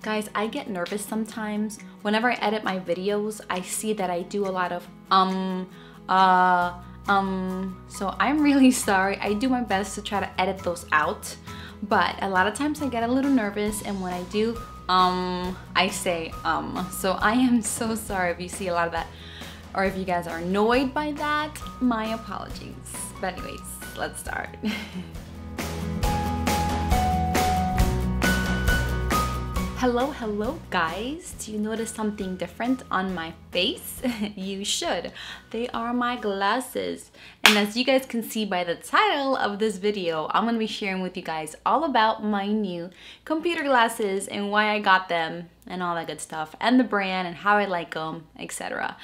Guys, I get nervous sometimes. Whenever I edit my videos, I see that I do a lot of so I'm really sorry. I do my best to try to edit those out, but a lot of times I get a little nervous, and when I do, I say so I am so sorry if you see a lot of that, or if you guys are annoyed by that, my apologies. But anyways, let's start. Hello guys, do you notice something different on my face? You should. They are my glasses, and as you guys can see by the title of this video, I'm gonna be sharing with you guys all about my new computer glasses and why I got them and all that good stuff, and the brand and how I like them, etc.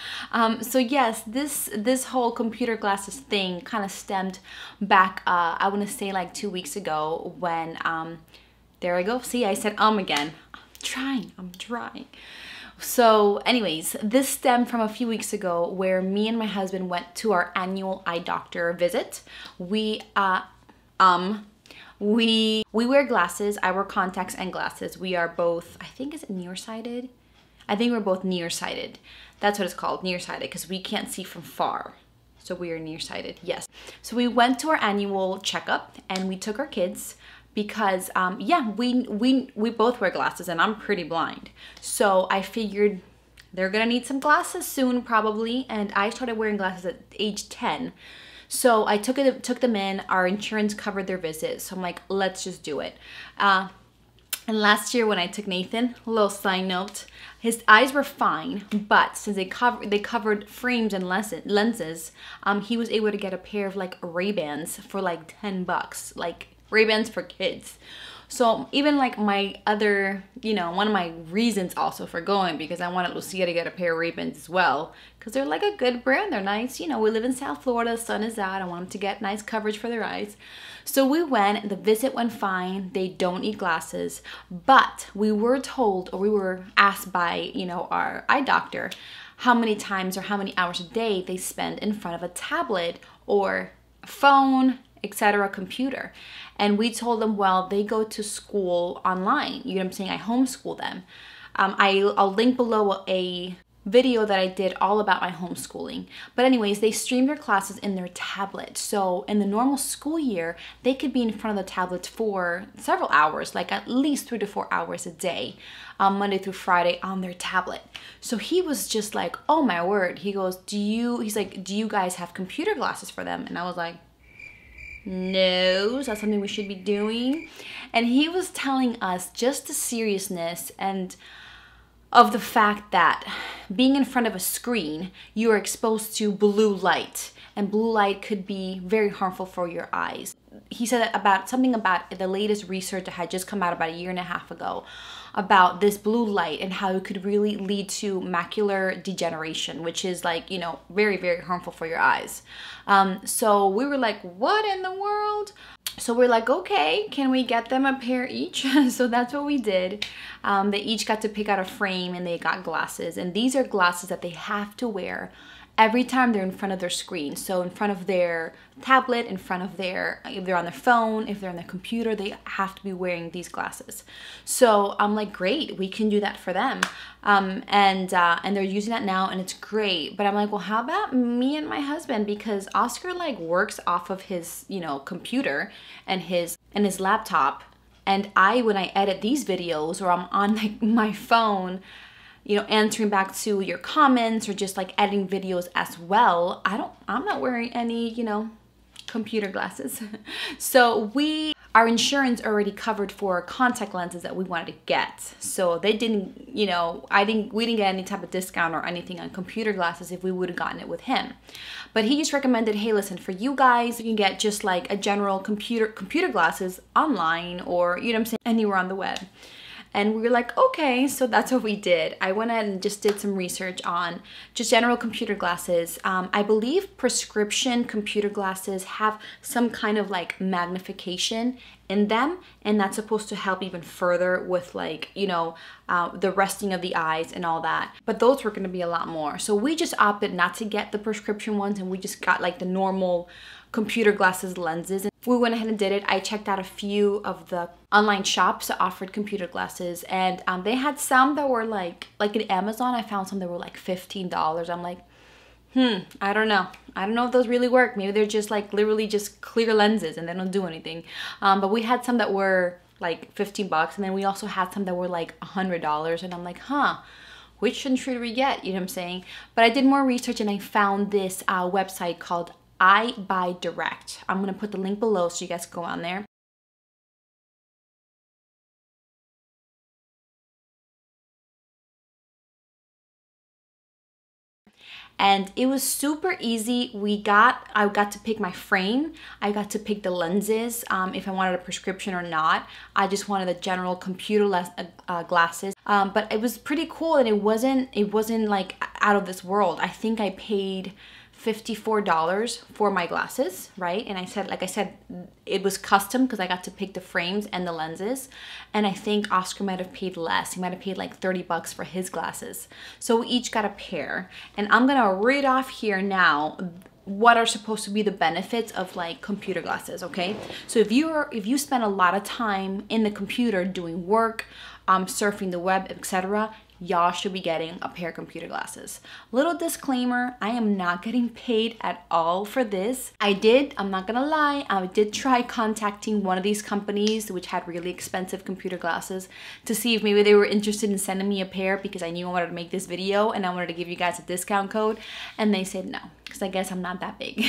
So yes, this whole computer glasses thing kind of stemmed back, I want to say like 2 weeks ago when there I go, see I said again. I'm trying. So anyways, this stemmed from a few weeks ago where me and my husband went to our annual eye doctor visit. We wear glasses. I wear contacts and glasses. We are both, I think, is it nearsighted? I think we're both nearsighted. That's what it's called, nearsighted, because we can't see from far. So we are nearsighted, yes. So we went to our annual checkup and we took our kids, because yeah, we both wear glasses and I'm pretty blind. So I figured they're gonna need some glasses soon probably, and I started wearing glasses at age 10. So I took them in, our insurance covered their visit, so I'm like, let's just do it. And last year when I took Nathan, little side note, his eyes were fine, but since they covered frames and lenses, he was able to get a pair of like Ray-Bans for like $10, like Ray-Bans for kids. So even like my other, you know, one of my reasons also for going, because I wanted Lucia to get a pair of Ray-Bans as well, because they're like a good brand, they're nice, you know, we live in South Florida, the sun is out, I want them to get nice coverage for their eyes. So we went, the visit went fine, they don't need glasses, but we were told, or we were asked by, you know, our eye doctor, how many times or how many hours a day they spend in front of a tablet or a phone, etc., computer. And we told them, well, they go to school online, you know what I'm saying, I homeschool them. I'll link below a video that I did all about my homeschooling. But anyways, they stream their classes in their tablet. So in the normal school year, they could be in front of the tablets for several hours, like at least 3 to 4 hours a day, Monday through Friday on their tablet. So he was just like, oh my word. He goes, he's like, do you guys have computer glasses for them? And I was like, no, so that's something we should be doing. And he was telling us just the seriousness and of the fact that being in front of a screen, you are exposed to blue light, and blue light could be very harmful for your eyes. He said about something about the latest research that had just come out about 1.5 years ago about this blue light and how it could really lead to macular degeneration, which is like, you know, very, very harmful for your eyes. So we were like, what in the world? So we're like, okay, can we get them a pair each? So that's what we did. They each got to pick out a frame and they got glasses. And these are glasses that they have to wear every time they're in front of their screen. So in front of their tablet, in front of their, if they're on their phone, if they're on their computer, they have to be wearing these glasses. So I'm like, great, we can do that for them. And they're using that now and it's great. But I'm like, well, how about me and my husband? Because Oscar like works off of his, you know, computer and his laptop. And I, when I edit these videos or I'm on like my phone, you know, answering back to your comments or just like editing videos as well, I'm not wearing any, you know, computer glasses. So our insurance already covered for contact lenses that we wanted to get. So they didn't, you know, we didn't get any type of discount or anything on computer glasses if we would have gotten it with him. But he just recommended, hey, listen, for you guys, you can get just like a general computer glasses online, or, you know what I'm saying, anywhere on the web. And we were like, okay, so that's what we did. I went ahead and just did some research on just general computer glasses. I believe prescription computer glasses have some kind of like magnification in them, and that's supposed to help even further with like, you know, the resting of the eyes and all that. But those were gonna be a lot more. So we just opted not to get the prescription ones, and we just got like the normal computer glasses lenses. we went ahead and did it. I checked out a few of the online shops that offered computer glasses, and they had some that were like in Amazon, I found some that were like $15. I'm like, I don't know if those really work. Maybe they're just like literally just clear lenses and they don't do anything. But we had some that were like $15, and then we also had some that were like $100, and I'm like, which one should we get? You know what I'm saying? But I did more research and I found this website called EyeBuyDirect. I'm gonna put the link below so you guys can go on there. And it was super easy. I got to pick my frame. I got to pick the lenses, if I wanted a prescription or not. I just wanted the general computer glasses. But it was pretty cool, and it wasn't like out of this world. I think I paid $54 for my glasses, right? And I said, like I said, it was custom because I got to pick the frames and the lenses. And I think Oscar might have paid less. He might have paid like $30 for his glasses. So we each got a pair. And I'm gonna read off here now what are supposed to be the benefits of like computer glasses, okay? So if you spend a lot of time in the computer doing work, surfing the web, etc., y'all should be getting a pair of computer glasses. Little disclaimer, I am not getting paid at all for this. I'm not gonna lie, I did try contacting one of these companies which had really expensive computer glasses to see if maybe they were interested in sending me a pair, because I knew I wanted to make this video and I wanted to give you guys a discount code, and they said no, because I guess I'm not that big.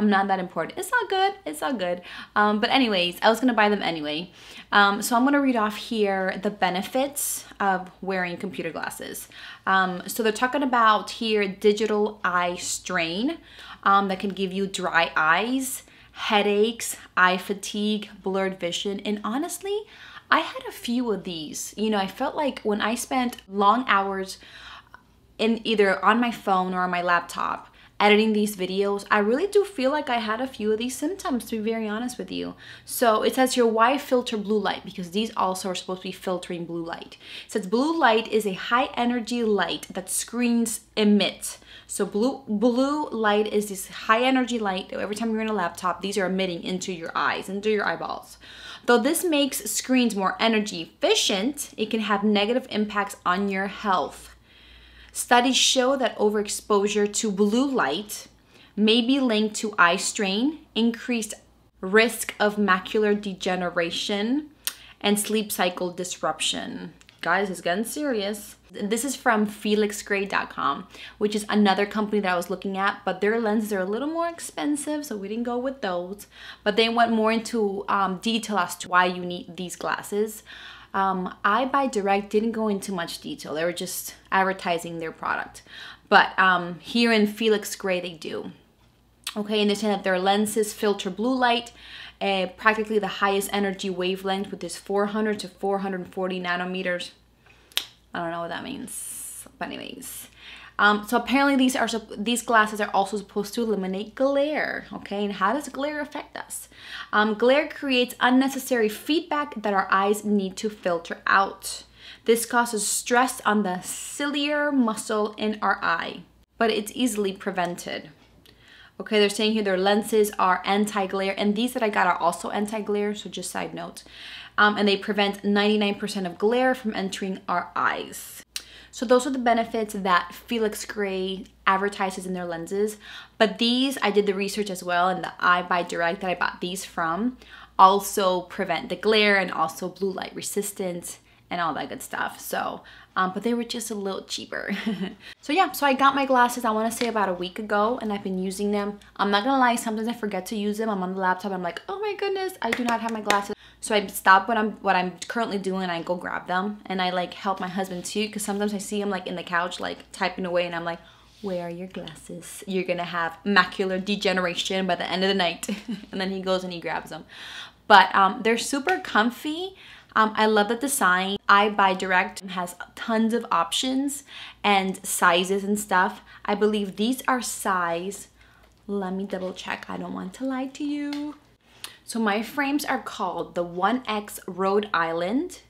I'm not that important. It's all good, it's all good. But anyways, I was gonna buy them anyway. So I'm gonna read off here the benefits of wearing computer glasses. So they're talking about here digital eye strain that can give you dry eyes, headaches, eye fatigue, blurred vision, and honestly, I had a few of these. You know, I felt like when I spent long hours in either on my phone or on my laptop editing these videos, I really do feel like I had a few of these symptoms, to be very honest with you. So it says here, why filter blue light? Because these also are supposed to be filtering blue light. It says blue light is a high energy light that screens emit. So blue light is this high energy light that every time you're in a laptop, these are emitting into your eyes, into your eyeballs. Though this makes screens more energy efficient, it can have negative impacts on your health. Studies show that overexposure to blue light may be linked to eye strain, increased risk of macular degeneration, and sleep cycle disruption. Guys, it's getting serious. This is from felixgray.com, which is another company that I was looking at, but their lenses are a little more expensive, so we didn't go with those. But they went more into detail as to why you need these glasses. EyeBuyDirect didn't go into much detail. They were just advertising their product. But here in Felix Gray, they do. Okay, and they're saying that their lenses filter blue light, practically the highest energy wavelength, with this 400 to 440 nanometers. I don't know what that means, but anyways. So apparently these glasses are also supposed to eliminate glare, okay? And how does glare affect us? Glare creates unnecessary feedback that our eyes need to filter out. This causes stress on the ciliary muscle in our eye, but it's easily prevented. Okay, they're saying here their lenses are anti-glare, and these that I got are also anti-glare, so just side note. And they prevent 99% of glare from entering our eyes. So those are the benefits that Felix Gray advertises in their lenses. But these, I did the research as well, and the EyeBuyDirect that I bought these from also prevent the glare and also blue light resistance and all that good stuff. So, but they were just a little cheaper. So yeah, so I got my glasses, I wanna say about a week ago, and I've been using them. I'm not gonna lie, sometimes I forget to use them. I'm on the laptop, I'm like, oh my goodness, I do not have my glasses. So I stop what I'm currently doing, I go grab them, and I like help my husband too, because sometimes I see him like in the couch, like typing away, and I'm like, where are your glasses? You're gonna have macular degeneration by the end of the night. And then he goes and he grabs them. But they're super comfy. I love the design. EyeBuyDirect has tons of options and sizes and stuff. I believe these are size, let me double check, I don't want to lie to you. So my frames are called the 1X Rhode Island.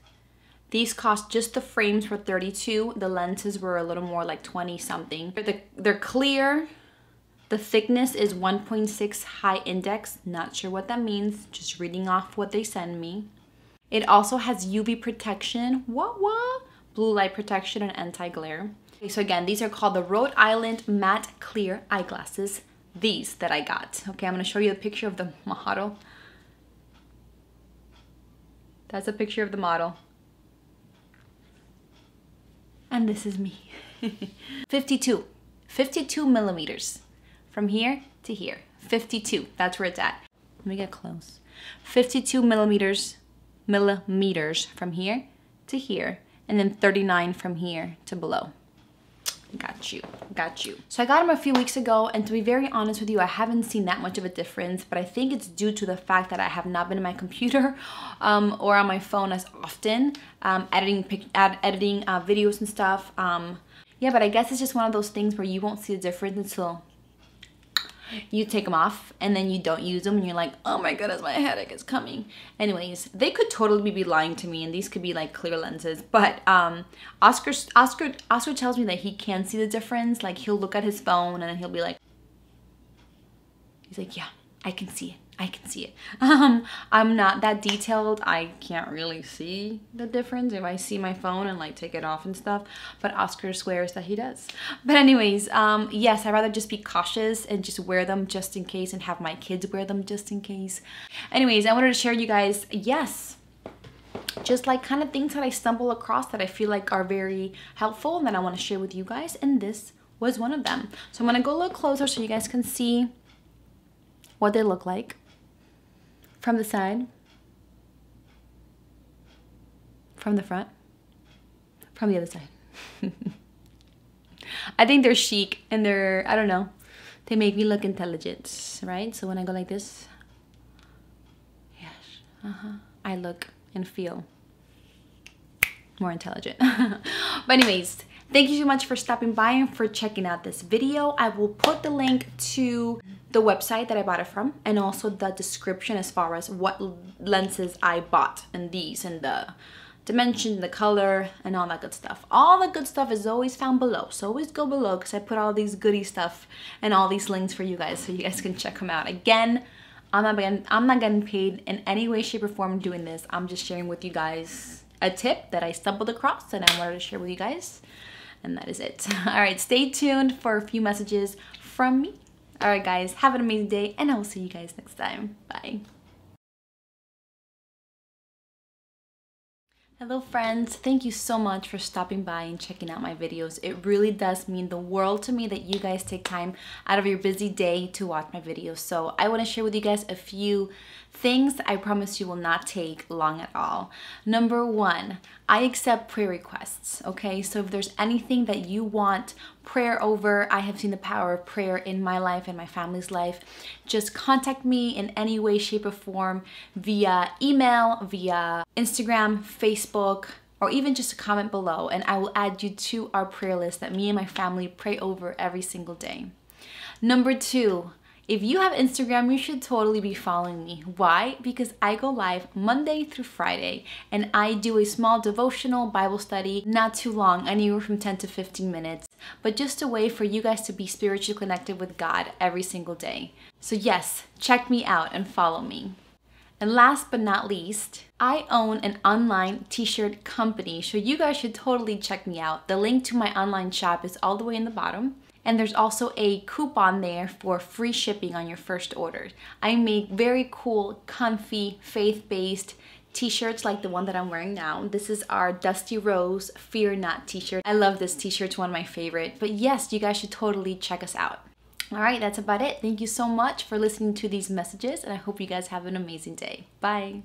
These cost, just the frames were $32. The lenses were a little more, like 20 something. They're clear. The thickness is 1.6 high index. Not sure what that means, just reading off what they send me. It also has UV protection, blue light protection and anti-glare. Okay, so again, these are called the Rhode Island Matte Clear Eyeglasses, these that I got. Okay, I'm gonna show you a picture of the model. That's a picture of the model. And this is me. 52 millimeters. From here to here, 52, that's where it's at. Let me get close. 52 millimeters from here to here, and then 39 from here to below. Got you. So I got them a few weeks ago, and to be very honest with you, I haven't seen that much of a difference, but I think it's due to the fact that I have not been on my computer or on my phone as often, editing videos and stuff. Yeah, but I guess it's just one of those things where you won't see the difference until you take them off, and then you don't use them, and you're like, oh my goodness, my headache is coming. Anyways, they could totally be lying to me, and these could be like clear lenses, but Oscar tells me that he can see the difference. Like, he'll look at his phone and he'll be like, yeah, I can see it, I can see it. I'm not that detailed. I can't really see the difference if I see my phone and like take it off and stuff, but Oscar swears that he does. But anyways, yes, I'd rather just be cautious and just wear them just in case, and have my kids wear them just in case. Anyways, I wanted to share you guys, yes, just like kind of things that I stumble across that I feel like are very helpful and that I want to share with you guys, and this was one of them. So I'm gonna go a little closer so you guys can see what they look like from the side, from the front, from the other side. I think they're chic, and they're, I don't know, they make me look intelligent, right? So when I go like this, yes, I look and feel more intelligent. But anyways, thank you so much for stopping by and for checking out this video. I will put the link to the website that I bought it from, and also the description as far as what lenses I bought, and these, and the dimension, the color, and all that good stuff. All the good stuff is always found below, so always go below, because I put all these goodie stuff and all these links for you guys, so you guys can check them out. Again, I'm not getting paid in any way, shape, or form doing this. I'm just sharing with you guys a tip that I stumbled across and I wanted to share with you guys. And that is it. All right, stay tuned for a few messages from me. All right, guys, have an amazing day, and I will see you guys next time. Bye. Hello friends, thank you so much for stopping by and checking out my videos. It really does mean the world to me that you guys take time out of your busy day to watch my videos. So I want to share with you guys a few things I promise you will not take long at all. Number one, I accept prayer requests, okay? So if there's anything that you want prayer over, I have seen the power of prayer in my life and my family's life, just contact me in any way, shape, or form via email, via Instagram, Facebook, or even just a comment below, and I will add you to our prayer list that me and my family pray over every single day. Number two, if you have Instagram, you should totally be following me. Why? Because I go live Monday through Friday, and I do a small devotional Bible study, not too long, anywhere from 10 to 15 minutes, but just a way for you guys to be spiritually connected with God every single day. So yes, check me out and follow me. And last but not least, I own an online t-shirt company, so you guys should totally check me out. The link to my online shop is all the way in the bottom. And there's also a coupon there for free shipping on your first order. I make very cool, comfy, faith-based t-shirts like the one that I'm wearing now. This is our Dusty Rose Fear Not t-shirt. I love this t-shirt, it's one of my favorite. But yes, you guys should totally check us out. All right, that's about it. Thank you so much for listening to these messages, and I hope you guys have an amazing day. Bye.